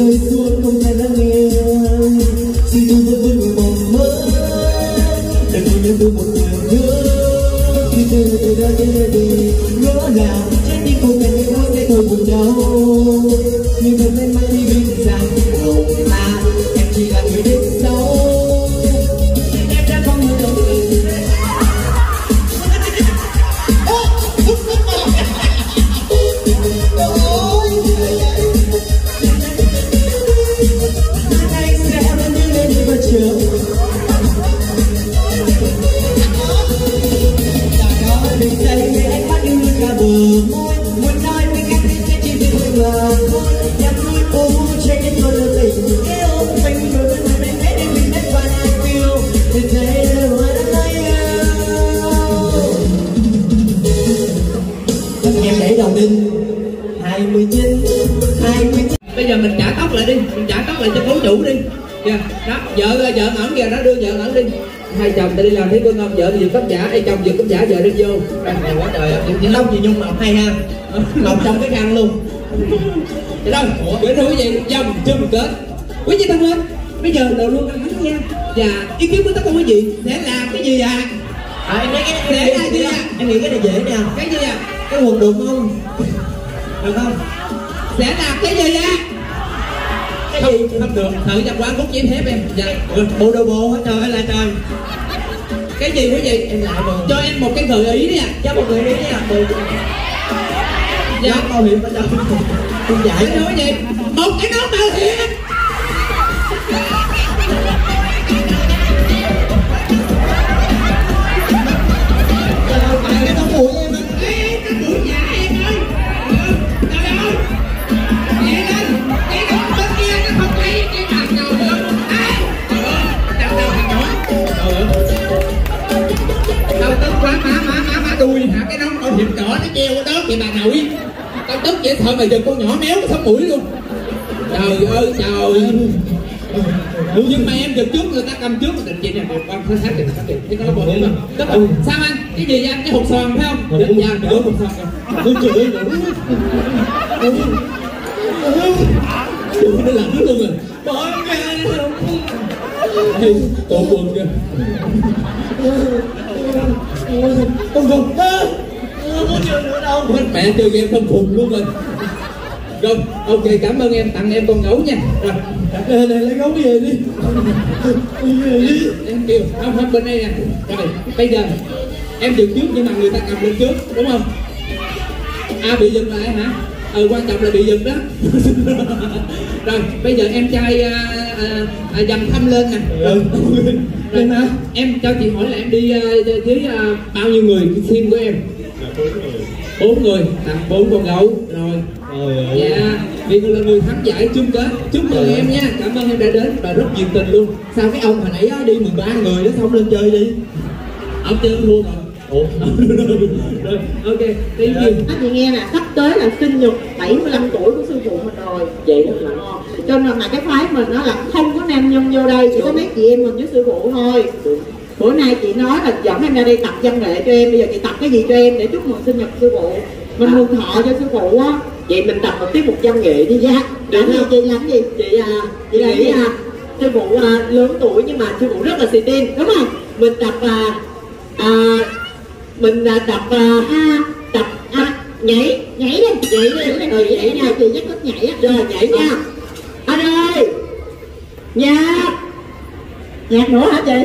rơi xuống không phải là nghề ai. Xin tôi vẫn vươn một mơ, để tôi nhớ tôi một ngày nữa. Khi tôi đã đến đây thì ngỡ ngàng, trái tim của mình em nói sẽ tôi cùng nhau. Nhưng mà em mãi đi biết rằng không là em chỉ là người đến sau. Em đã có một đồng ý. Bây giờ mình trả tóc lại đi, mình trả tóc lại cho cố chủ đi. Đó, vợ ngẩn kìa, nó đưa vợ ngẩn đi. Hai chồng ta đi làm thấy cô ngon, vợ vừa cắm giả, hai chồng vừa cắm giả, vợ đi vô. Này quá trời, những lông gì Nhung mọc hay ha, mọc trong cái khăn luôn. Thế đâu, gửi thưa quý vị, dòng chung kết. Quý vị thân mến, bây giờ đầu luôn anh Thắng nha. Và ý kiến của tất cả quý vị sẽ làm cái gì ạ? Em thấy cái này dễ, em nghĩ cái này dễ nè. Cái gì ạ? Cái quần được không? Được không? Sẽ làm cái gì á? Cái không, gì không được. Thử trong quán cút giấy thép em. Dạ, bộ đồ bộ hết trời ơi là trời. Cái gì quý vị? Em lại rồi. Cho em một cái gợi ý đi ạ. Cho một gợi ý đi ạ. Dạ, bảo hiểm ở đâu? Không giải nữa quý vị. Một cái nón bảo hiểm. Đuôi hả, cái nón bảo hiểm đỏ nó treo ở đó kìa bà nội. Tao tức vậy thôi mà giờ con nhỏ méo cái sống mũi luôn. Trời ơi trời. Nhưng mà em giật trước người ta cầm trước mà định vậy nè. Anh thấy xác định cái nó bảo hiểm không? Sao anh? Cái gì anh? Cái hộp sòn phải không? Định ra đỡ hộp sòn kìa. Tôi chửi nữa. Chửi nó làm hết luôn rồi. Bỏ cái này tổ quần kìa. Không muốn chơi nữa đâu. Mẹ chơi game không khùng luôn rồi. Rồi, ok, cảm ơn em, tặng em con gấu nha. Rồi, đây này lấy gấu về đi. Em kêu, không bên đây nè. Rồi, bây giờ em dừng trước nhưng mà người ta cầm lên trước, đúng không? À, bị dừng lại hả? Ừ, quan trọng là bị dừng đó. Rồi, bây giờ em trai dầm thăm lên nè. Rồi, em cho chị hỏi là em đi với bao nhiêu người team của em? 4 người, tặng 4 con gấu. Rồi, dạ, vì cô là người thắng giải chung kết. Chúc mừng em nha, cảm ơn em đã đến và rất nhiệt tình luôn. Sao cái ông hồi nãy đi 13 người đó không lên chơi đi? Ông chơi thua rồi. Ủa? Rồi, ok, tiếng gì? Các chị nghe nè, sắp tới là sinh nhật 75 tuổi của sư phụ mình rồi. Vậy thật là ngon. Cho nên là cái phái mình nó là không có nam nhân vô đây, chỉ có mấy chị em mình với sư phụ thôi. Bữa nay chị nói là dẫn em ra đây tập văn nghệ cho em, bây giờ chị tập cái gì cho em để chúc mừng sinh nhật sư phụ? Mình mừng thọ cho sư phụ á. Vậy mình tập một tiết mục văn nghệ đi nha. Để chị làm gì? Chị chị nghĩ sư phụ lớn tuổi nhưng mà sư phụ rất là xì tin, đúng không? Mình tập nhảy đi, nhảy nào chị nhắc thức nhảy á, rồi nhảy nha. Anh ơi, nhạc nữa hả chị?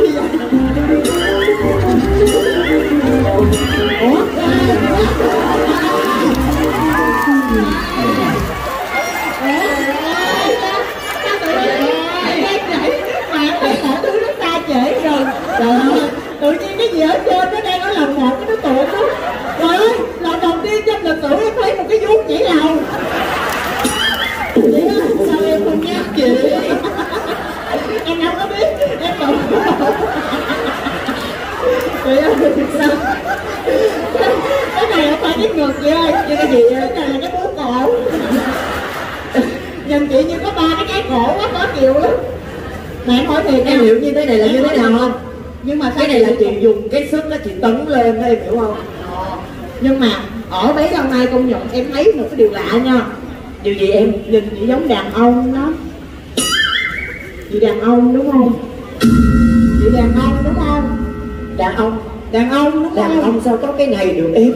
gì vậy? Ủa? Tự nhiên cái gì ở trên nó đang nói là một cái nó tụi đó. Trời ơi, lần đầu tiên trong lịch sử em thấy một cái vuốt nhảy lầu. Vậy đó, sao em không nhắc chị? Em đâu có biết, em tưởng. Vậy ơi, sao? Cái này không phải cái ngược vậy ơi, chứ cái gì vậy? Cái này là cái búa cổ. Nhìn chị như có 3 cái cổ quá khó chịu lắm. Mà em hỏi thiệt em hiểu như thế này là như thế nào không? Nhưng mà cái này là chị dùng cái sức đó chị tấn lên đó, em hiểu không? Nhưng mà ở mấy năm nay công nhận em thấy một cái điều lạ nha. Điều gì em nhìn chị giống đàn ông đó. Chị đàn ông đúng không? Chị đàn ông đúng không? Đàn ông đúng không? Đàn ông sao có cái này được em?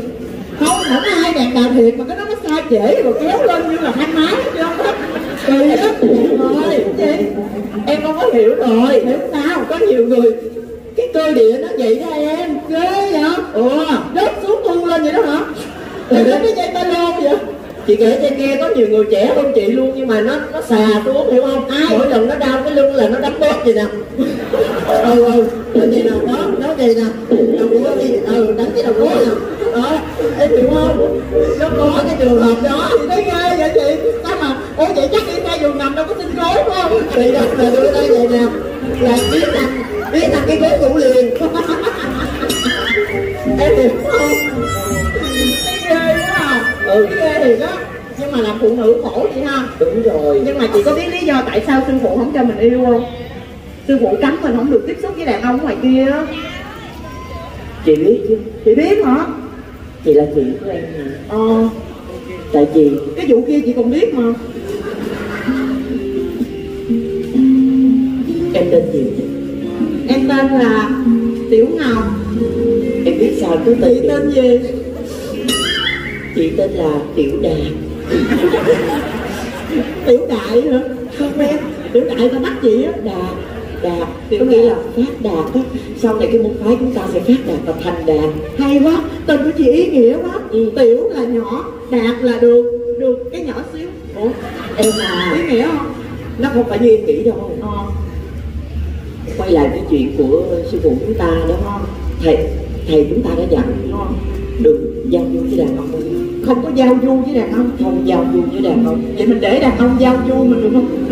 Không có ai đàn bà thiệt mà cái đó nó xa trễ rồi kéo lên như là thanh máy chứ không hết. Kỳ lắm rồi chị. Em không có hiểu rồi, hiểu sao? Có nhiều người cái cơ địa nó vậy đó em, ghê vậy? Ủa, rớt xuống thu lên vậy đó hả? Rồi đến cái dây ta lô vậy? Chị kể cho nghe có nhiều người trẻ hơn chị luôn nhưng mà nó xà xuống hiểu không? Ai? Mỗi lần nó đau cái lưng là nó đánh bóp vậy nè. Vậy nè, nó vậy nè. Đầu gối đi, đánh cái đầu gối nè. Đó, em hiểu không? Nó có cái trường hợp đó, chị thấy ghê vậy chị? Sao mà, ủa vậy chắc đi ra giường nằm đâu có xin gối phải không? Vậy nè, là đưa tay vậy nè. Là biết nằm cái gối ngủ liền. Em hiểu không? Ghê đó. Nhưng mà làm phụ nữ khổ vậy ha. Đúng rồi. Nhưng mà chị có biết lý do tại sao sư phụ không cho mình yêu không? Sư phụ cấm mình không được tiếp xúc với đàn ông ngoài kia. Chị biết chứ? Chị biết hả? Chị là chị của em hả? Tại chị. Cái vụ kia chị còn biết mà. Em tên gì? Em tên là Tiểu Ngọc. Em biết sao cứ tên chị tên gì? Chị tên là Tiểu Đạt. Tiểu Đại hả? Không em, Tiểu Đại ta bắt chị á. Đạt, có nghĩa là phát đạt á. Sau này cái môn phái chúng ta sẽ phát đạt và thành đạt. Hay quá, tên của chị ý nghĩa quá. Tiểu là nhỏ, đạt là được cái nhỏ xíu. Ủa, em là ý nghĩa không? Nó không phải như em nghĩ đâu. Quay lại cái chuyện của sư phụ chúng ta đó không? Thầy chúng ta đã dặn đừng giao du với đàn ông. Không có giao du với đàn ông. Không giao du với đàn ông. Vậy mình để đàn ông giao du mình được không?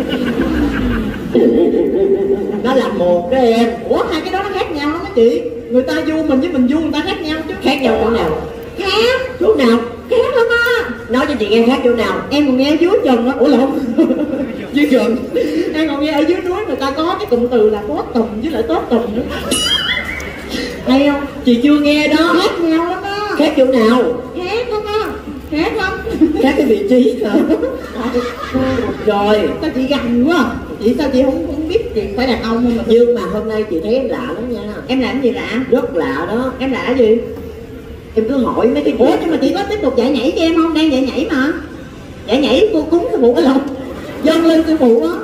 Nó là một đó em. Ủa hai cái đó nó khác nhau lắm á chị. Người ta du mình với mình du người ta khác nhau chứ. Khác nhau chỗ nào? Khác chỗ nào? Khác lắm á. Nói cho chị nghe khác chỗ nào. Em còn nghe ở dưới trần á. Ủa lộn. Dưới trần. Em còn nghe ở dưới núi người ta có cái cụm từ là tốt tùm với lại tốt tùm nữa. Hay không? Chị chưa nghe đó. Khác nhau lắm á. Khác chỗ nào? Khác lắm á. Khác lắm. Khác cái vị trí hả? Rồi. Sao chị gành quá. Chị sao chị không biết chuyện phải đàn ông không? Nhưng mà hôm nay chị thấy em lạ lắm nha. Em làm gì lạ? Rất lạ đó. Em lạ gì? Em cứ hỏi mấy cái. Ủa nhưng mà chị có tiếp tục dạy nhảy cho em không? Đang dạy nhảy mà. Dạy nhảy cô cúng sư phụ cái lòng. Dâng lên sư phụ đó.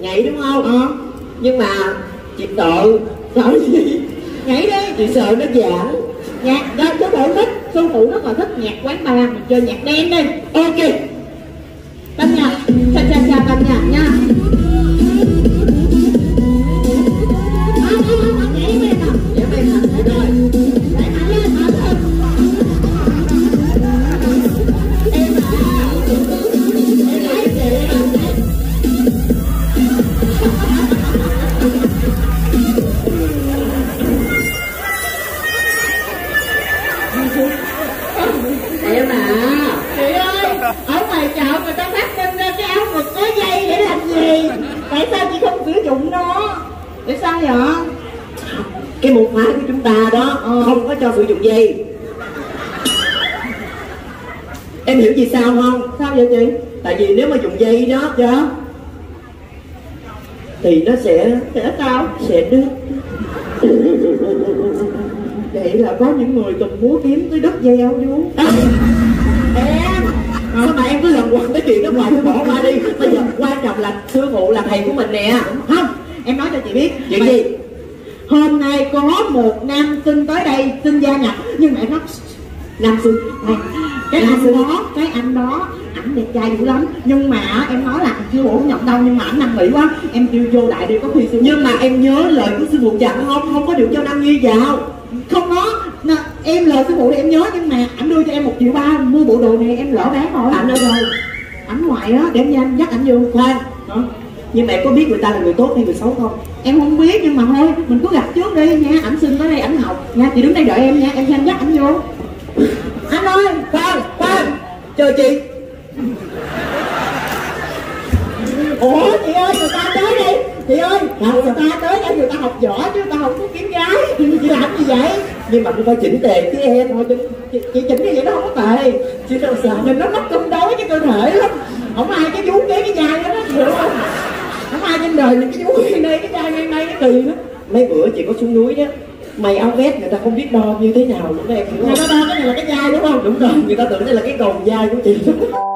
Nhảy đúng không? Nhưng mà chị sợ. Sợ gì? Nhảy đi. Chị sợ nó giãn. Nhạc đó sư phụ thích. Sư phụ rất là thích nhạc quán bar. Mình chơi nhạc đen đi. Ok. Tân nhạc. Cha tân nhạc nha. Cái môn phái của chúng ta đó không có cho sử dụng dây. Em hiểu vì sao không? Sao vậy chị? Tại vì nếu mà dùng dây đó chứ thì nó sẽ sao? Sẽ đứt. Vậy là có những người từng múa kiếm tới đứt dây áo vuông. Em sao mà em cứ lần quần cái chuyện đó hoài bỏ qua đi. Bây giờ quan trọng là sư phụ là thầy của mình nè. Không, em nói cho chị biết chuyện gì. Hôm nay có một nam sinh tới đây xin gia nhập. Nhưng mà em nói nam sinh này, cái anh đó ảnh đẹp trai dữ lắm. Nhưng mà em nói là chưa ổn nhọc đâu. Nhưng mà ảnh năn nỉ quá. Em kêu vô lại đi có khi sư. Nhưng mà em nhớ lời của sư phụ dặn không có được cho Nam Nhi vào. Không có. Em lời sư phụ thì em nhớ. Nhưng mà ảnh đưa cho em 1,3 triệu. Mua bộ đồ này em lỡ bán rồi. Ảnh ở đâu? Ảnh ngoài á. Để em nhanh dắt ảnh vô. Khoan. Nhưng mà em có biết người ta là người tốt hay người xấu không? Em không biết nhưng mà thôi, mình cứ gặp trước đi nha. Ảnh xin tới đây ảnh học nha. Chị đứng đây đợi em nha, em xem dắt ảnh vô. Anh ơi, khoan, chờ chị. Ủa chị ơi, người ta tới đi. Chị ơi, người ta tới đây người ta học võ chứ người ta không có kiếm gái. Chị làm như vậy nhưng mà cũng phải chỉnh tề chứ em, thôi chị chỉnh như vậy nó không có tệ, chị đâu sợ nên nó mất cân đối cái cơ thể lắm, không ai cái vú kế cái dai đó hiểu không, không ai trên đời này cái vú ngay đây cái dai ngay đây cái kỳ đó. Mấy bữa chị có xuống núi đó, mày áo vest người ta không biết đo như thế nào nữa em hiểu không, người ta đo cái này là cái dai đúng không, đúng rồi, người ta tưởng đây là cái cồn dai của chị.